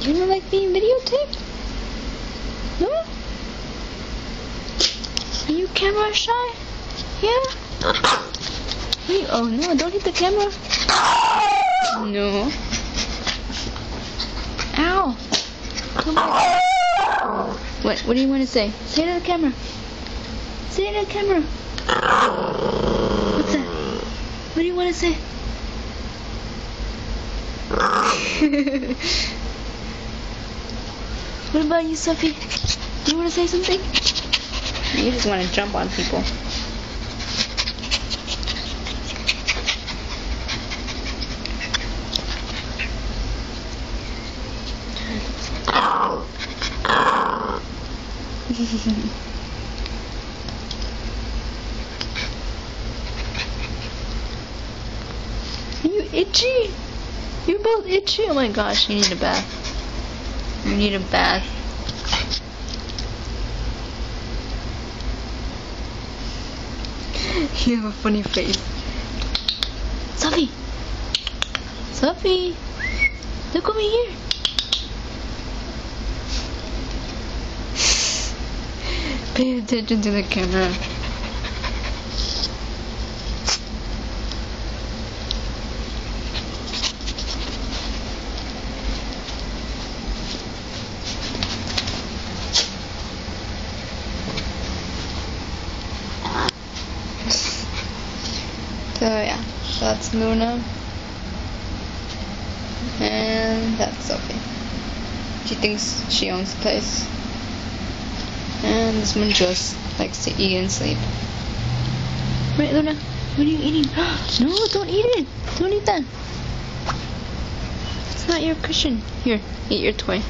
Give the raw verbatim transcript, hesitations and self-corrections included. You don't like being videotaped? No? Are you camera shy? Yeah? Wait, oh no, don't hit the camera. No. Ow. Come on. What, what do you want to say? Say it to the camera. Say it to the camera. What's that? What do you want to say? What about you, Sophie? Do you want to say something? You just want to jump on people. Are you itchy? You're both itchy? Oh my gosh, you need a bath. You need a bath. You have a funny face. Sophie! Sophie! Look over here! Pay attention to the camera. So yeah, that's Luna and that's Sophie. She thinks she owns the place. And this one just likes to eat and sleep. Right, Luna? What are you eating? No, don't eat it! Don't eat that! It's not your cushion. Here, eat your toy.